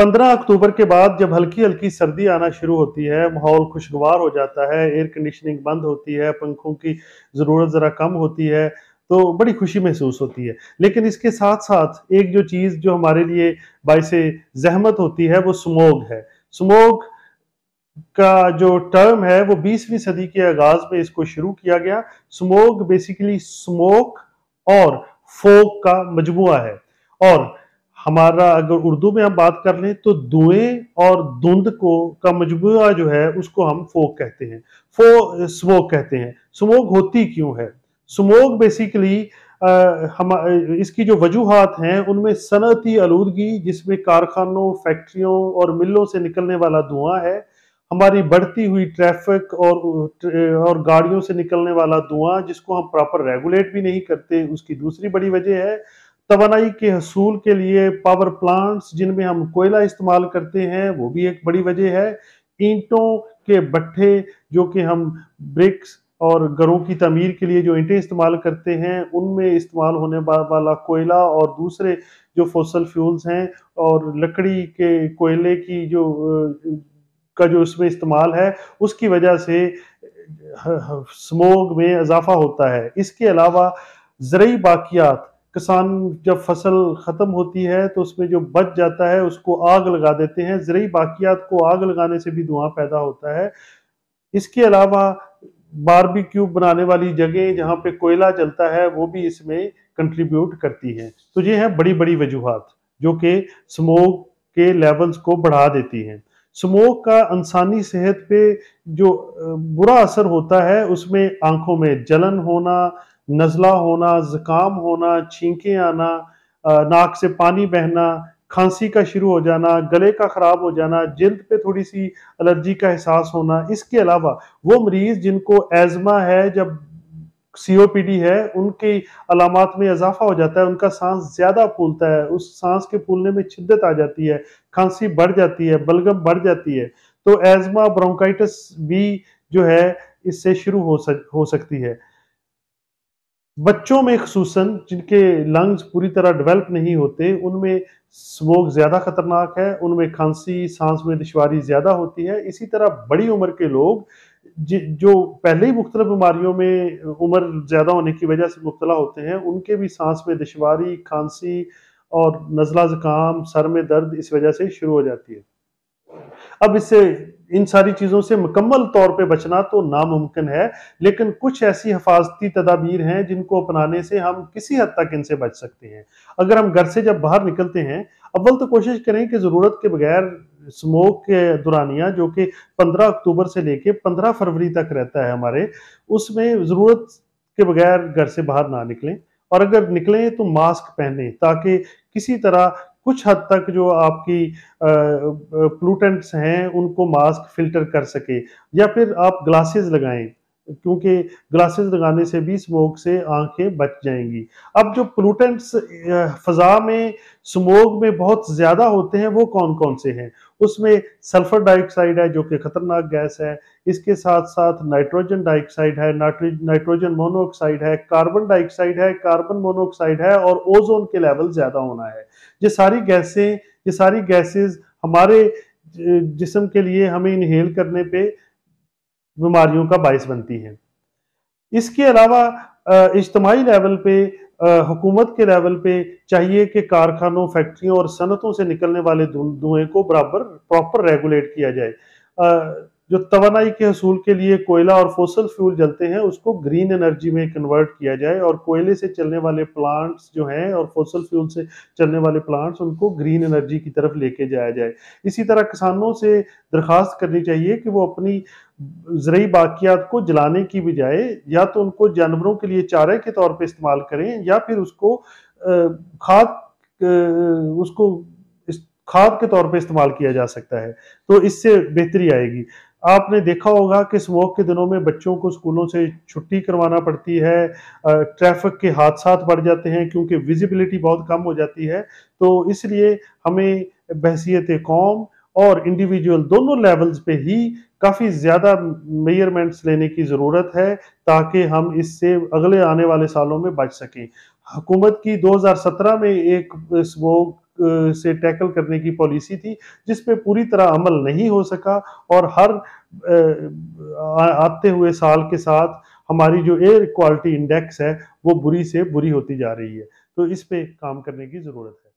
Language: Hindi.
15 अक्टूबर के बाद जब हल्की हल्की सर्दी आना शुरू होती है, माहौल खुशगवार हो जाता है, एयर कंडीशनिंग बंद होती है, पंखों की ज़रूरत ज़रा कम होती है, तो बड़ी खुशी महसूस होती है। लेकिन इसके साथ साथ एक जो चीज़ जो हमारे लिए बायसे जहमत होती है वो स्मोग है। स्मोग का जो टर्म है वो 20वीं सदी के आगाज़ में इसको शुरू किया गया। स्मोग बेसिकली स्मोक और फोग का मजमुआ है, और हमारा अगर उर्दू में हम बात कर लें तो धुएं और धुंध को का मजबूरा जो है उसको हम फोक कहते हैं, स्मोक कहते हैं। स्मोक होती क्यों है? स्मोक बेसिकली इसकी जो वजूहात हैं उनमें सनअती आलूदगी, जिसमें कारखानों, फैक्ट्रियों और मिलों से निकलने वाला धुआं है, हमारी बढ़ती हुई ट्रैफिक और गाड़ियों से निकलने वाला धुआं जिसको हम प्रॉपर रेगुलेट भी नहीं करते, उसकी दूसरी बड़ी वजह है। तवानाई के हसूल के लिए पावर प्लांट्स जिनमें हम कोयला इस्तेमाल करते हैं वो भी एक बड़ी वजह है। ईंटों के भट्ठे जो कि हम ब्रिक्स और घरों की तमीर के लिए जो ईंटें इस्तेमाल करते हैं उनमें इस्तेमाल होने वाला कोयला और दूसरे जो फॉसल फ्यूल्स हैं और लकड़ी के कोयले की जो उसमें इस्तेमाल है, उसकी वजह से स्मोग में इजाफा होता है। इसके अलावा ज़रई बाक़ियात, किसान जब फसल ख़त्म होती है तो उसमें जो बच जाता है उसको आग लगा देते हैं, ज़रई बाक़ियात को आग लगाने से भी धुआं पैदा होता है। इसके अलावा बारबेक्यू बनाने वाली जगह जहाँ पे कोयला जलता है वो भी इसमें कंट्रीब्यूट करती हैं। तो ये हैं बड़ी बड़ी वजूहात जो कि स्मोक के लेवल्स को बढ़ा देती हैं। स्मोक का इंसानी सेहत पे जो बुरा असर होता है उसमें आँखों में जलन होना, नज़ला होना, ज़ुकाम होना, छींकें आना, नाक से पानी बहना, खांसी का शुरू हो जाना, गले का ख़राब हो जाना, जिल्द पे थोड़ी सी एलर्जी का एहसास होना। इसके अलावा वो मरीज़ जिनको एज़मा है, जब COPD है, उनके अलामात में इजाफा हो जाता है, उनका सांस ज़्यादा फूलता है, उस सांस के फूलने में शिद्दत आ जाती है, खांसी बढ़ जाती है, बलगम बढ़ जाती है। तो एज़मा, ब्रोंकाइटिस भी जो है इससे शुरू हो सकती है। बच्चों में ख़ुसूसन जिनके लंग्स पूरी तरह डेवलप नहीं होते उनमें स्मोक ज़्यादा ख़तरनाक है, उनमें खांसी, सांस में दुश्वारी ज़्यादा होती है। इसी तरह बड़ी उम्र के लोग जो पहले ही मुख्तलिफ़ बीमारियों में उम्र ज़्यादा होने की वजह से मुब्तला होते हैं, उनके भी सांस में दुश्वारी, खांसी और नज़ला ज़ुकाम, सर में दर्द इस वजह से शुरू हो जाती है। अब इससे, इन सारी चीज़ों से मुकम्मल तौर पे बचना तो नामुमकिन है, लेकिन कुछ ऐसी हिफाजती तदाबीर हैं जिनको अपनाने से हम किसी हद तक इनसे बच सकते हैं। अगर हम घर से जब बाहर निकलते हैं, अव्वल तो कोशिश करें कि ज़रूरत के बगैर स्मोक के दुरानिया जो कि 15 अक्टूबर से लेके 15 फरवरी तक रहता है हमारे, उसमें ज़रूरत के बगैर घर से बाहर ना निकलें, और अगर निकलें तो मास्क पहनें ताकि किसी तरह कुछ हद तक जो आपकी पोल्यूटेंट्स हैं उनको मास्क फिल्टर कर सके, या फिर आप ग्लासेस लगाएं, क्योंकि ग्लासेस लगाने से भी स्मोक से आंखें बच जाएंगी। अब जो पोल्यूटेंट्स फ़ज़ा में स्मोक में बहुत ज़्यादा होते हैं वो कौन कौन से हैं? उसमें सल्फ़र डाइऑक्साइड है जो कि ख़तरनाक गैस है, इसके साथ साथ नाइट्रोजन डाइऑक्साइड है, नाइट्रोजन मोनोऑक्साइड है, कार्बन डाइऑक्साइड है, कार्बन मोनोऑक्साइड है, और ओजोन के लेवल ज़्यादा होना है। ये सारी गैसेस हमारे जिस्म के लिए हमें इनहेल करने पे बीमारियों का बायस बनती हैं। इसके अलावा इज्तमाही लेवल पे हुकूमत के लेवल पे चाहिए कि कारखानों, फैक्ट्रियों और सनतों से निकलने वाले धुएँ को बराबर प्रॉपर रेगुलेट किया जाए। जो तवानाई के हसूल के लिए कोयला और फोसल फ्यूल जलते हैं उसको ग्रीन एनर्जी में कन्वर्ट किया जाए, और कोयले से चलने वाले प्लांट्स जो हैं और फोसल फ्यूल से चलने वाले प्लांट्स उनको ग्रीन एनर्जी की तरफ लेके जाया जाए। इसी तरह किसानों से दरख्वास्त करनी चाहिए कि वो अपनी ज़रई बाक़ियात को जलाने की बजाय या तो उनको जानवरों के लिए चारे के तौर पर इस्तेमाल करें, या फिर उसको खाद के तौर पर इस्तेमाल किया जा सकता है, तो इससे बेहतरी आएगी। आपने देखा होगा कि स्मोक के दिनों में बच्चों को स्कूलों से छुट्टी करवाना पड़ती है, ट्रैफिक के हादसे बढ़ जाते हैं क्योंकि विजिबिलिटी बहुत कम हो जाती है। तो इसलिए हमें बहसीयत कौम और इंडिविजुअल दोनों लेवल्स पे ही काफ़ी ज़्यादा मेजरमेंट्स लेने की ज़रूरत है ताकि हम इससे अगले आने वाले सालों में बच सकें। हुकूमत की 2017 में एक स्मोक से टैकल करने की पॉलिसी थी, जिस पे पूरी तरह अमल नहीं हो सका। और हर आते हुए साल के साथ हमारी जो एयर क्वालिटी इंडेक्स है वो बुरी से बुरी होती जा रही है, तो इस पे काम करने की ज़रूरत है।